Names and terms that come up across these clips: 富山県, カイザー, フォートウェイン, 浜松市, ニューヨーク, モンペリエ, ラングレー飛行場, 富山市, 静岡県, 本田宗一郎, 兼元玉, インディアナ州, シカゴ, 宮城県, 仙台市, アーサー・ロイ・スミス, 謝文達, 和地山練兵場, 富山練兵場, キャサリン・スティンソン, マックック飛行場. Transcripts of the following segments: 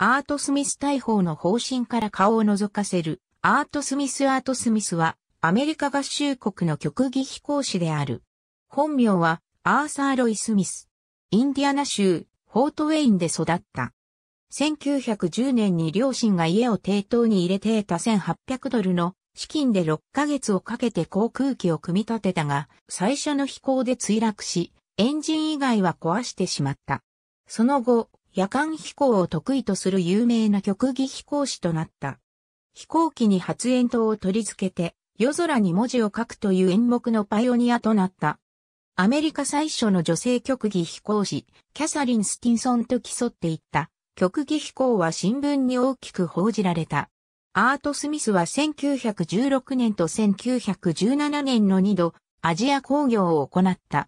アートスミス大法の方針から顔を覗かせる。アートスミスはアメリカ合衆国の極技飛行士である。本名はアーサー・ロイ・スミス。インディアナ州フォートウェインで育った。1910年に両親が家を抵当に入れて得た$1,800の資金で6ヶ月をかけて航空機を組み立てたが、最初の飛行で墜落し、エンジン以外は壊してしまった。その後、夜間飛行を得意とする有名な極技飛行士となった。飛行機に発煙筒を取り付けて、夜空に文字を書くという演目のパイオニアとなった。アメリカ最初の女性極技飛行士、キャサリン・スティンソンと競っていった。極技飛行は新聞に大きく報じられた。アート・スミスは1916年と1917年の2度、アジア興行を行った。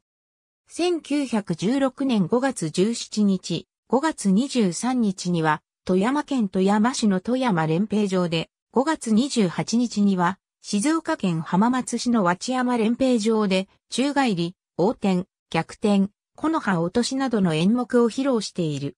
1916年5月17日、5月23日には、富山県富山市の富山練兵場で、5月28日には、静岡県浜松市の和知山練兵場で、宙返り、横転、逆転、木の葉落としなどの演目を披露している。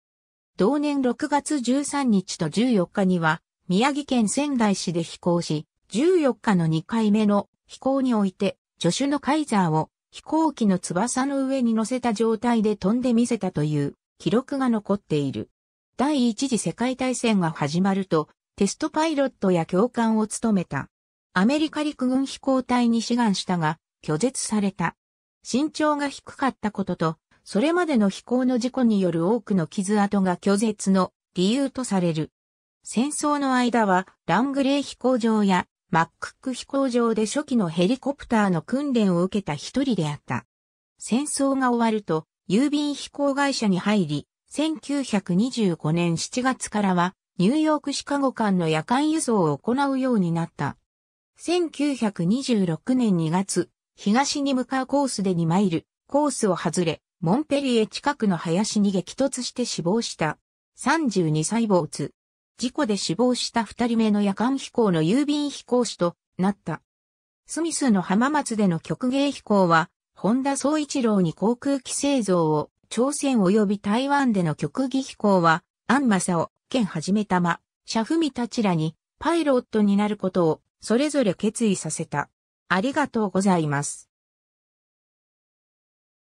同年6月13日と14日には、宮城県仙台市で飛行し、14日の2回目の飛行において、助手のカイザーを飛行機の翼の上に乗せた状態で飛んでみせたという記録が残っている。第一次世界大戦が始まると、テストパイロットや教官を務めた。アメリカ陸軍飛行隊に志願したが、拒絶された。身長が低かったことと、それまでの飛行の事故による多くの傷跡が拒絶の理由とされる。戦争の間はラングレー飛行場やマックック飛行場で初期のヘリコプターの訓練を受けた一人であった。戦争が終わると郵便飛行会社に入り、1925年7月からはニューヨーク・シカゴ間の夜間輸送を行うようになった。1926年2月、東に向かうコースで2マイル、コースを外れ、モンペリエ近くの林に激突して死亡した。32歳没。事故で死亡した二人目の夜間飛行の郵便飛行士となった。スミスの浜松での曲芸飛行は、本田宗一郎に航空機製造を、朝鮮及び台湾での曲技飛行は、安正夫、兼元玉、謝文たちらにパイロットになることを、それぞれ決意させた。ありがとうございます。